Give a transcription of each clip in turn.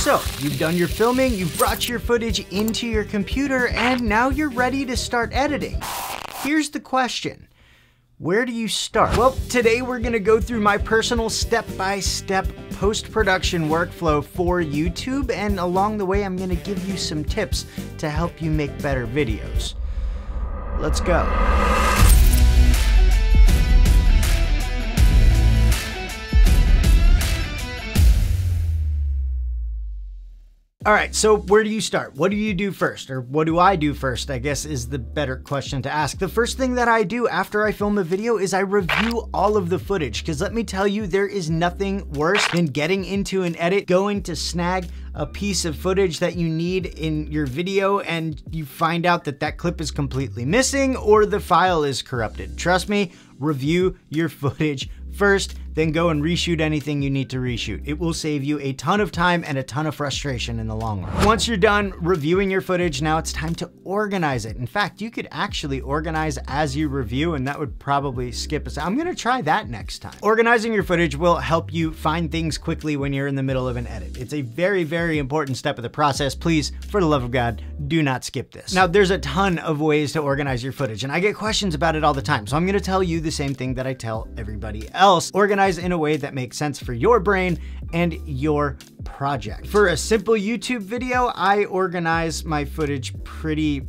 So you've done your filming, you've brought your footage into your computer, and now you're ready to start editing. Here's the question. Where do you start? Well, today we're gonna go through my personal step-by-step post-production workflow for YouTube, and along the way, I'm gonna give you some tips to help you make better videos. Let's go. All right, so where do you start? What do you do first? Or what do I do first, I guess, is the better question to ask. The first thing that I do after I film a video is I review all of the footage, because let me tell you, there is nothing worse than getting into an edit, going to snag a piece of footage that you need in your video, and you find out that that clip is completely missing or the file is corrupted. Trust me, review your footage first, then go and reshoot anything you need to reshoot. It will save you a ton of time and a ton of frustration in the long run. Once you're done reviewing your footage, now it's time to organize it. In fact, you could actually organize as you review, and that would probably skip us. I'm gonna try that next time. Organizing your footage will help you find things quickly when you're in the middle of an edit. It's a very, very important step of the process. Please, for the love of God, do not skip this. Now, there's a ton of ways to organize your footage, and I get questions about it all the time. So I'm gonna tell you the same thing that I tell everybody else. Organize in a way that makes sense for your brain and your project. For a simple YouTube video, I organize my footage pretty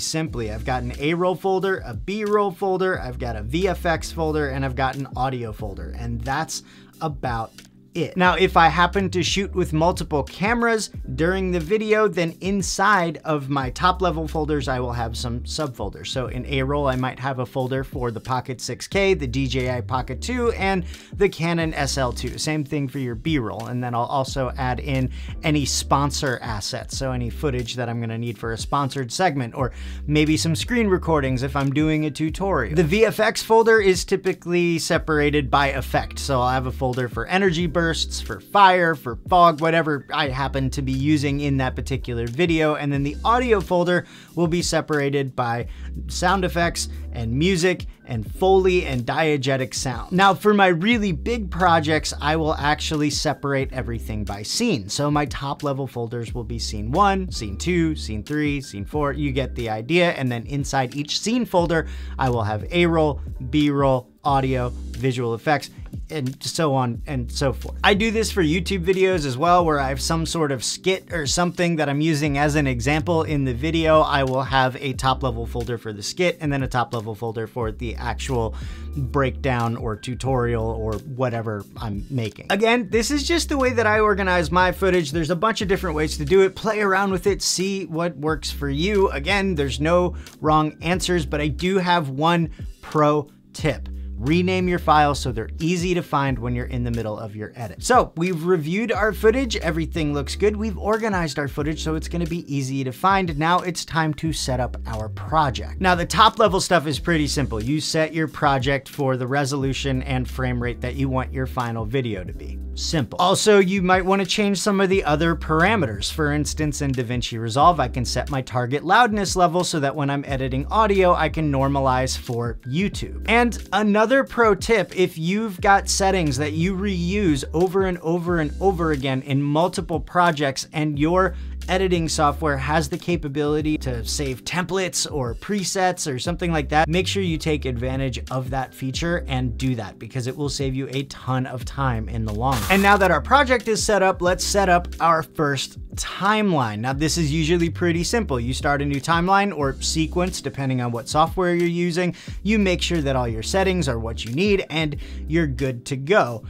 simply. I've got an A-roll folder, a B-roll folder, I've got a VFX folder, and I've got an audio folder, and that's about it. Now, if I happen to shoot with multiple cameras during the video, then inside of my top level folders, I will have some subfolders. So in A-roll, I might have a folder for the Pocket 6K, the DJI Pocket 2, and the Canon SL2. Same thing for your B-roll. And then I'll also add in any sponsor assets. So any footage that I'm gonna need for a sponsored segment, or maybe some screen recordings if I'm doing a tutorial. The VFX folder is typically separated by effect. So I'll have a folder for energy bursts, for fire, for fog, whatever I happen to be using in that particular video. And then the audio folder will be separated by sound effects and music and Foley and diegetic sound. Now, for my really big projects, I will actually separate everything by scene. So my top level folders will be scene 1, scene 2, scene 3, scene 4, you get the idea. And then inside each scene folder, I will have A-roll, B-roll, audio, visual effects, and so on and so forth. I do this for YouTube videos as well, where I have some sort of skit or something that I'm using as an example in the video. I will have a top level folder for the skit and then a top level folder for the actual breakdown or tutorial or whatever I'm making. Again, this is just the way that I organize my footage. There's a bunch of different ways to do it. Play around with it, see what works for you. Again, there's no wrong answers, but I do have one pro tip. Rename your files so they're easy to find when you're in the middle of your edit. So we've reviewed our footage, everything looks good. We've organized our footage so it's gonna be easy to find. Now it's time to set up our project. Now the top level stuff is pretty simple. You set your project for the resolution and frame rate that you want your final video to be. Simple. Also, you might wanna change some of the other parameters. For instance, in DaVinci Resolve, I can set my target loudness level so that when I'm editing audio, I can normalize for YouTube. And another pro tip, if you've got settings that you reuse over and over and over again in multiple projects and your editing software has the capability to save templates or presets or something like that, make sure you take advantage of that feature and do that, because it will save you a ton of time in the long run. And now that our project is set up, let's set up our first timeline. Now this is usually pretty simple. You start a new timeline or sequence, depending on what software you're using. You make sure that all your settings are what you need and you're good to go.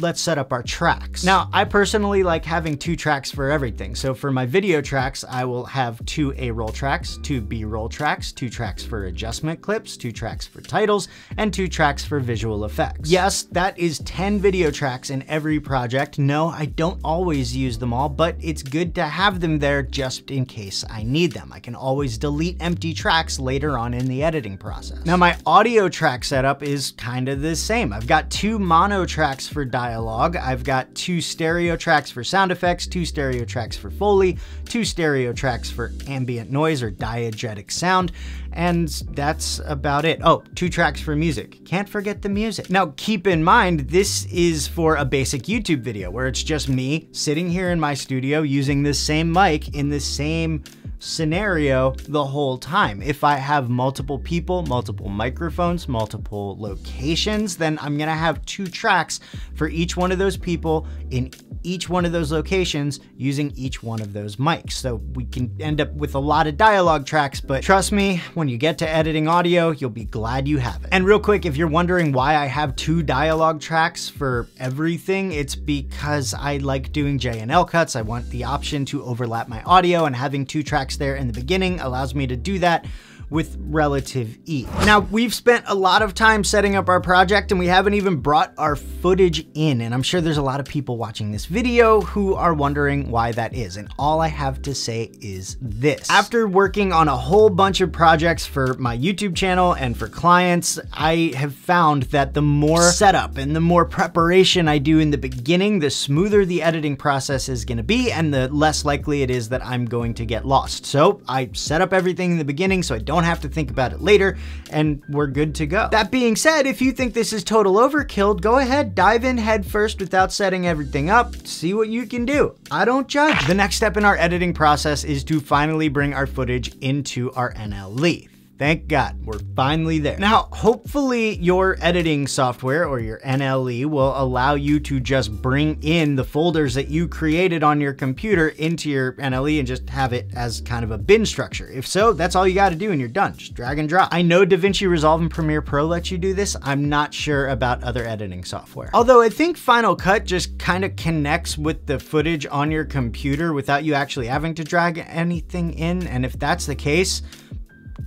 Let's set up our tracks. Now, I personally like having two tracks for everything. So for my video tracks, I will have two A-roll tracks, two B-roll tracks, two tracks for adjustment clips, two tracks for titles, and two tracks for visual effects. Yes, that is 10 video tracks in every project. No, I don't always use them all, but it's good to have them there just in case I need them. I can always delete empty tracks later on in the editing process. Now, my audio track setup is kind of the same. I've got two mono tracks for dialogue. I've got 2 stereo tracks for sound effects, 2 stereo tracks for Foley, 2 stereo tracks for ambient noise or diegetic sound, and that's about it. Oh, 2 tracks for music. Can't forget the music. Now, keep in mind, this is for a basic YouTube video where it's just me sitting here in my studio using this same mic in this same scenario the whole time. If I have multiple people, multiple microphones, multiple locations, then I'm gonna have 2 tracks for each one of those people in each one of those locations using each one of those mics. So we can end up with a lot of dialogue tracks, but trust me, when you get to editing audio, you'll be glad you have it. And real quick, if you're wondering why I have 2 dialogue tracks for everything, it's because I like doing J&L cuts. I want the option to overlap my audio, and having 2 tracks there in the beginning allows me to do that with relative ease. Now, we've spent a lot of time setting up our project and we haven't even brought our footage in, and I'm sure there's a lot of people watching this video who are wondering why that is, and all I have to say is this. After working on a whole bunch of projects for my YouTube channel and for clients, I have found that the more setup and the more preparation I do in the beginning, the smoother the editing process is gonna be and the less likely it is that I'm going to get lost. So I set up everything in the beginning so I don't have to think about it later, and we're good to go. That being said, if you think this is total overkill, go ahead, dive in head first without setting everything up, see what you can do. I don't judge. The next step in our editing process is to finally bring our footage into our NLE. Thank God, we're finally there. Now, hopefully your editing software or your NLE will allow you to just bring in the folders that you created on your computer into your NLE and just have it as kind of a bin structure. If so, that's all you gotta do and you're done, just drag and drop. I know DaVinci Resolve and Premiere Pro let you do this. I'm not sure about other editing software. Although I think Final Cut just kind of connects with the footage on your computer without you actually having to drag anything in, and if that's the case,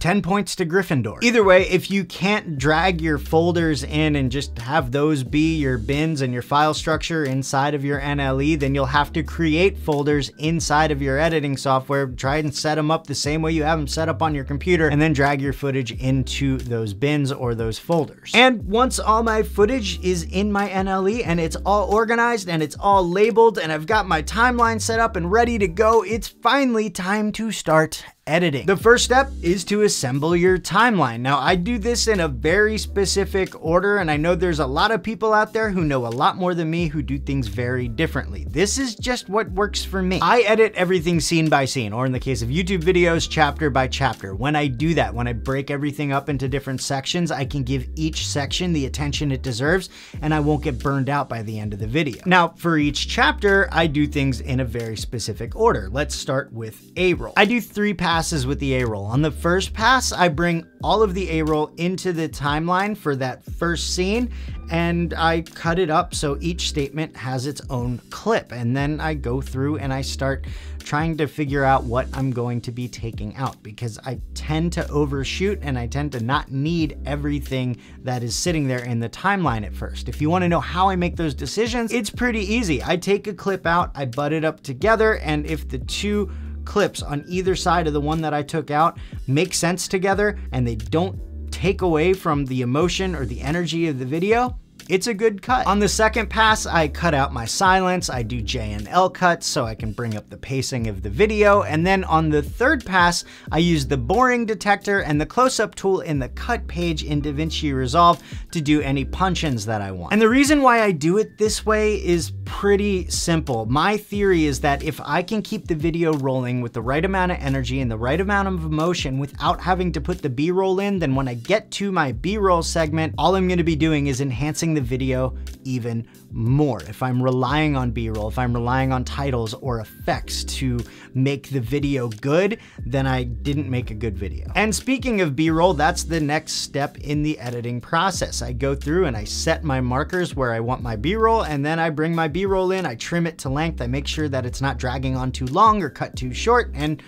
10 points to Gryffindor. Either way, if you can't drag your folders in and just have those be your bins and your file structure inside of your NLE, then you'll have to create folders inside of your editing software, try and set them up the same way you have them set up on your computer, and then drag your footage into those bins or those folders. And once all my footage is in my NLE and it's all organized and it's all labeled and I've got my timeline set up and ready to go, it's finally time to start editing. The first step is to assemble your timeline. Now, I do this in a very specific order, and I know there's a lot of people out there who know a lot more than me who do things very differently. This is just what works for me. I edit everything scene by scene, or in the case of YouTube videos, chapter by chapter. When I do that, when I break everything up into different sections, I can give each section the attention it deserves, and I won't get burned out by the end of the video. Now, for each chapter, I do things in a very specific order. Let's start with A-roll. I do 3 passes with the A-roll. On the first pass, I bring all of the A-roll into the timeline for that first scene, and I cut it up so each statement has its own clip. And then I go through and I start trying to figure out what I'm going to be taking out, because I tend to overshoot and I tend to not need everything that is sitting there in the timeline at first. If you want to know how I make those decisions, it's pretty easy. I take a clip out, I butt it up together, and if the two clips on either side of the one that I took out make sense together and they don't take away from the emotion or the energy of the video, it's a good cut. On the second pass, I cut out my silence. I do J&L cuts so I can bring up the pacing of the video. And then on the third pass, I use the boring detector and the close-up tool in the cut page in DaVinci Resolve to do any punch-ins that I want. And the reason why I do it this way is pretty simple. My theory is that if I can keep the video rolling with the right amount of energy and the right amount of emotion without having to put the B-roll in, then when I get to my B-roll segment, all I'm gonna be doing is enhancing the video even more. If I'm relying on B-roll, if I'm relying on titles or effects to make the video good, then I didn't make a good video. And speaking of B-roll, that's the next step in the editing process. I go through and I set my markers where I want my B-roll, and then I bring my B-roll in, I trim it to length, I make sure that it's not dragging on too long or cut too short, and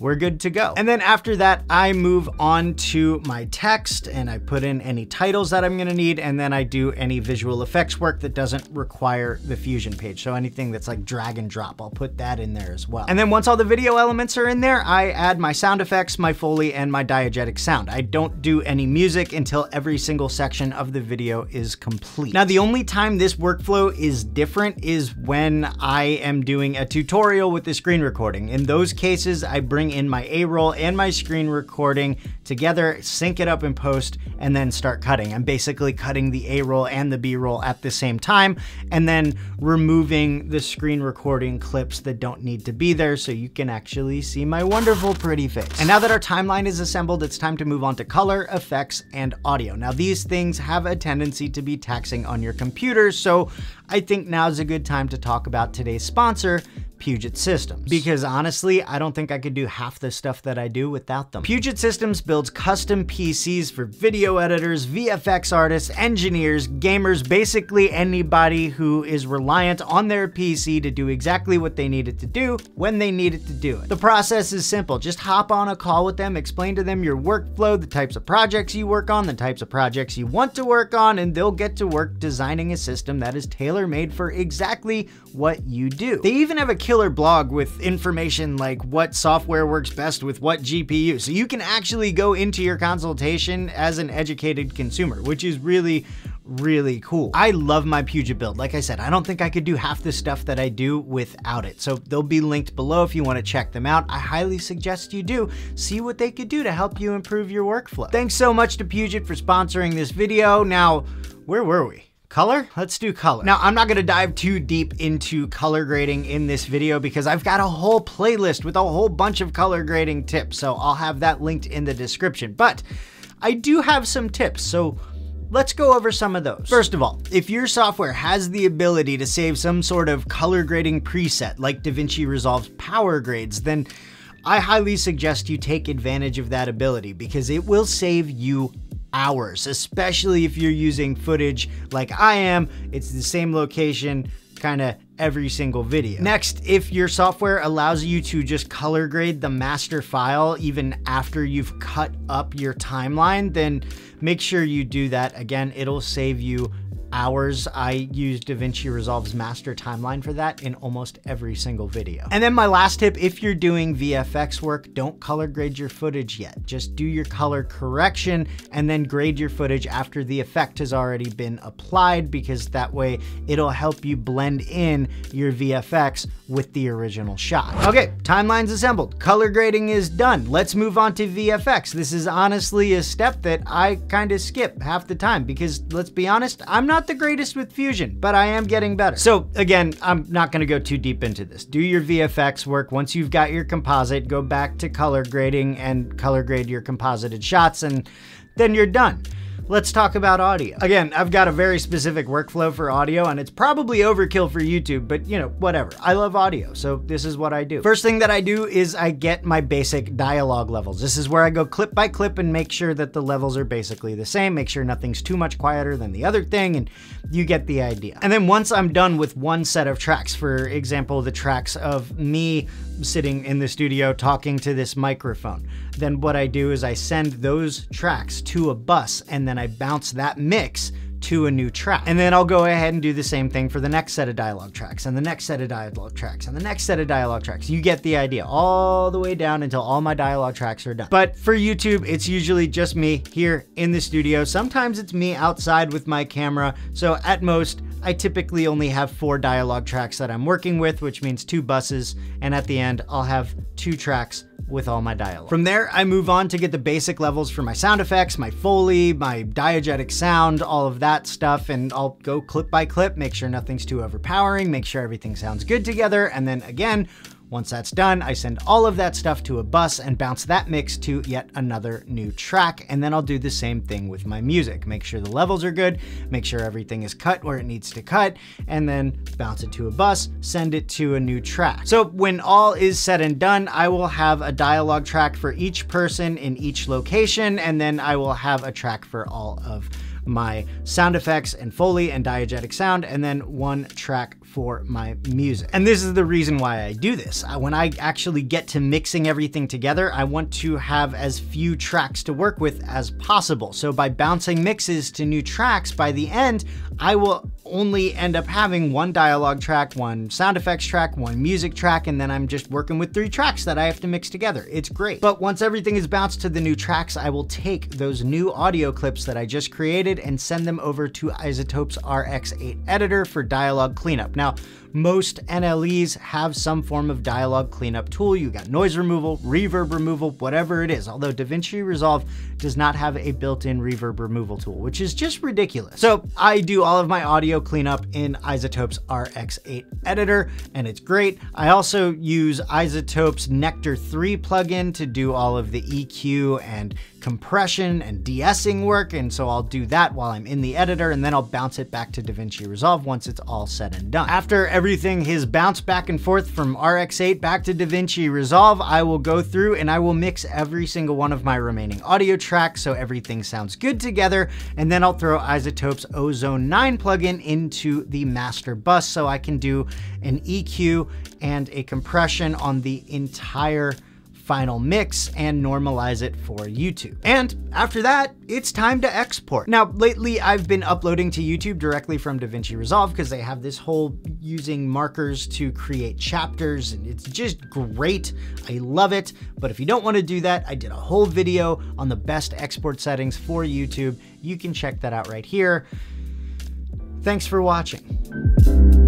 we're good to go. And then after that, I move on to my text and I put in any titles that I'm gonna need, and then I do any visual effects work that doesn't require the Fusion page. So anything that's like drag and drop, I'll put that in there as well. And then once all the video elements are in there, I add my sound effects, my Foley, and my diegetic sound. I don't do any music until every single section of the video is complete. Now, the only time this workflow is different is when I am doing a tutorial with the screen recording. In those cases, I bring in my A-roll and my screen recording together, sync it up in post, and then start cutting. I'm basically cutting the A-roll and the B-roll at the same time, and then removing the screen recording clips that don't need to be there so you can actually see my wonderful pretty face. And now that our timeline is assembled, it's time to move on to color, effects, and audio. Now, these things have a tendency to be taxing on your computer, so I think now's a good time to talk about today's sponsor, Puget Systems, because honestly, I don't think I could do half the stuff that I do without them. Puget Systems builds custom PCs for video editors, VFX artists, engineers, gamers, basically anybody who is reliant on their PC to do exactly what they need it to do when they need it to do it. The process is simple. Just hop on a call with them, explain to them your workflow, the types of projects you work on, the types of projects you want to work on, and they'll get to work designing a system that is tailor-made for exactly what you do. They even have a killer blog with information like what software works best with what GPU. So you can actually go into your consultation as an educated consumer, which is really cool. I love my Puget build. Like I said, I don't think I could do half the stuff that I do without it. So they'll be linked below if you want to check them out. I highly suggest you do. See what they could do to help you improve your workflow. Thanks so much to Puget for sponsoring this video. Now, where were we? Color? Let's do color. Now, I'm not gonna dive too deep into color grading in this video because I've got a whole playlist with a whole bunch of color grading tips. So I'll have that linked in the description, but I do have some tips. So let's go over some of those. First of all, if your software has the ability to save some sort of color grading preset like DaVinci Resolve's power grades, then I highly suggest you take advantage of that ability because it will save you hours, especially if you're using footage like I am. It's the same location, kind of every single video. Next, if your software allows you to just color grade the master file even after you've cut up your timeline, then make sure you do that. Again, it'll save you hours. I use DaVinci Resolve's master timeline for that in almost every single video. And then my last tip, if you're doing VFX work, don't color grade your footage yet. Just do your color correction and then grade your footage after the effect has already been applied, because that way it'll help you blend in your VFX with the original shot. Okay, timeline's assembled. Color grading is done. Let's move on to VFX. This is honestly a step that I kind of skip half the time because, let's be honest, I'm not the greatest with Fusion, but I am getting better. So again, I'm not gonna go too deep into this. Do your VFX work. Once you've got your composite, go back to color grading and color grade your composited shots, and then you're done. Let's talk about audio. Again, I've got a very specific workflow for audio, and it's probably overkill for YouTube, but you know, whatever. I love audio, so this is what I do. First thing that I do is I get my basic dialogue levels. This is where I go clip by clip and make sure that the levels are basically the same, make sure nothing's too much quieter than the other thing, and you get the idea. And then once I'm done with one set of tracks, for example, the tracks of me sitting in the studio talking to this microphone, then what I do is I send those tracks to a bus, and then I bounce that mix to a new track. And then I'll go ahead and do the same thing for the next set of dialogue tracks, and the next set of dialogue tracks, and the next set of dialogue tracks. You get the idea, all the way down until all my dialogue tracks are done. But for YouTube, it's usually just me here in the studio. Sometimes it's me outside with my camera. So at most, I typically only have 4 dialogue tracks that I'm working with, which means 2 buses. And at the end, I'll have 2 tracks with all my dialogue. From there, I move on to get the basic levels for my sound effects, my Foley, my diegetic sound, all of that stuff. And I'll go clip by clip, make sure nothing's too overpowering, make sure everything sounds good together. And then again, once that's done, I send all of that stuff to a bus and bounce that mix to yet another new track. And then I'll do the same thing with my music. Make sure the levels are good, make sure everything is cut where it needs to cut, and then bounce it to a bus, send it to a new track. So when all is said and done, I will have a dialogue track for each person in each location, and then I will have a track for all of my sound effects and Foley and diegetic sound, and then one track for my music. And this is the reason why I do this. When I actually get to mixing everything together, I want to have as few tracks to work with as possible. So by bouncing mixes to new tracks, by the end, I will only end up having one dialogue track, one sound effects track, one music track, and then I'm just working with 3 tracks that I have to mix together. It's great. But once everything is bounced to the new tracks, I will take those new audio clips that I just created and send them over to iZotope's RX8 editor for dialogue cleanup. Now, most NLEs have some form of dialogue cleanup tool. You got noise removal, reverb removal, whatever it is. Although DaVinci Resolve does not have a built-in reverb removal tool, which is just ridiculous. So I do all of my audio cleanup in iZotope's RX8 editor, and it's great. I also use iZotope's Nectar 3 plugin to do all of the EQ and compression and de-essing work. And so I'll do that while I'm in the editor, and then I'll bounce it back to DaVinci Resolve once it's all said and done. After everything has bounced back and forth from RX8 back to DaVinci Resolve, I will go through and I will mix every single one of my remaining audio tracks so everything sounds good together. And then I'll throw iZotope's Ozone 9 plugin into the master bus so I can do an EQ and a compression on the entire final mix and normalize it for YouTube. And after that, it's time to export. Now, lately I've been uploading to YouTube directly from DaVinci Resolve because they have this whole using markers to create chapters, and it's just great. I love it. But if you don't want to do that, I did a whole video on the best export settings for YouTube. You can check that out right here. Thanks for watching.